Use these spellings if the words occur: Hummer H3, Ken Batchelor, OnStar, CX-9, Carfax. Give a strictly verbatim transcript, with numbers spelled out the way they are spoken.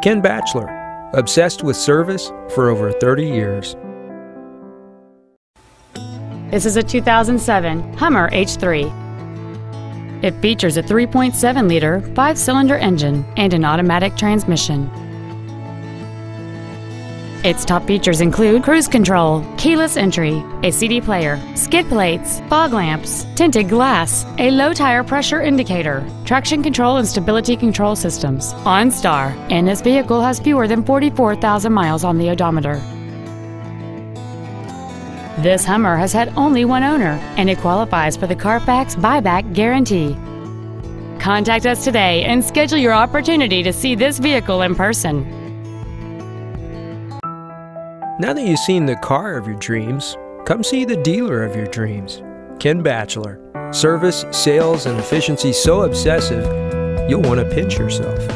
Ken Batchelor, obsessed with service for over thirty years. This is a two thousand seven Hummer H three. It features a three point seven liter five-cylinder engine and an automatic transmission. Its top features include cruise control, keyless entry, a C D player, skid plates, fog lamps, tinted glass, a low tire pressure indicator, traction control and stability control systems, OnStar, and this vehicle has fewer than forty-four thousand miles on the odometer. This Hummer has had only one owner, and it qualifies for the Carfax buyback guarantee. Contact us today and schedule your opportunity to see this vehicle in person. Now that you've seen the car of your dreams, come see the dealer of your dreams, Ken Batchelor. Service, sales, and efficiency so obsessive, you'll want to pinch yourself.